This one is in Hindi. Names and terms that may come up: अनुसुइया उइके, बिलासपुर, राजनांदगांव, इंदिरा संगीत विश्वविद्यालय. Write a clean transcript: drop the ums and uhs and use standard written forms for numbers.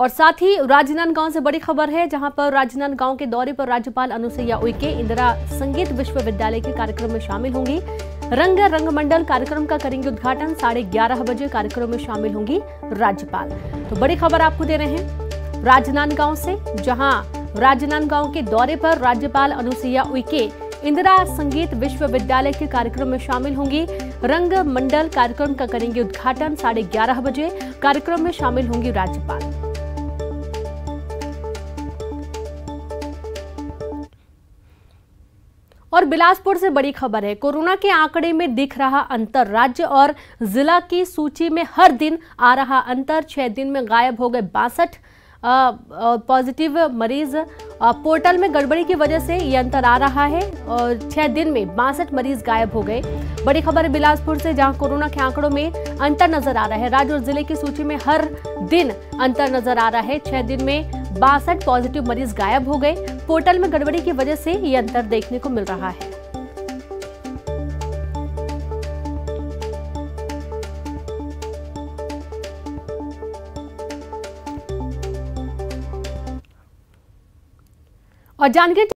और साथ ही राजनांदगांव से बड़ी खबर है, जहां पर राजनांदगांव के दौरे पर राज्यपाल अनुसुइया उइके इंदिरा संगीत विश्वविद्यालय के कार्यक्रम में शामिल होंगी। रंग रंगमंडल कार्यक्रम का करेंगे उद्घाटन। 11:30 बजे कार्यक्रम में शामिल होंगी राज्यपाल। तो बड़ी खबर आपको दे रहे हैं राजनांदगांव से, जहां राजनांदगांव के दौरे पर राज्यपाल अनुसुइया उइके इंदिरा संगीत विश्वविद्यालय के कार्यक्रम में शामिल होंगी। रंग मंडल कार्यक्रम का करेंगे उद्घाटन। 11:30 बजे कार्यक्रम में शामिल होंगी राज्यपाल। और बिलासपुर से बड़ी खबर है, कोरोना के आंकड़े में दिख रहा अंतर। राज्य और जिला की सूची में हर दिन आ रहा अंतर। 6 दिन में गायब हो गए 62 पॉजिटिव मरीज। पोर्टल में गड़बड़ी की वजह से ये अंतर आ रहा है और 6 दिन में 62 मरीज गायब हो गए। बड़ी खबर है बिलासपुर से, जहां कोरोना के आंकड़ों में अंतर नजर आ रहा है। राज्य और जिले की सूची में हर दिन अंतर नजर आ रहा है। 6 दिन में 62 पॉजिटिव मरीज गायब हो गए। पोर्टल में गड़बड़ी की वजह से ये अंतर देखने को मिल रहा है। और जानकारी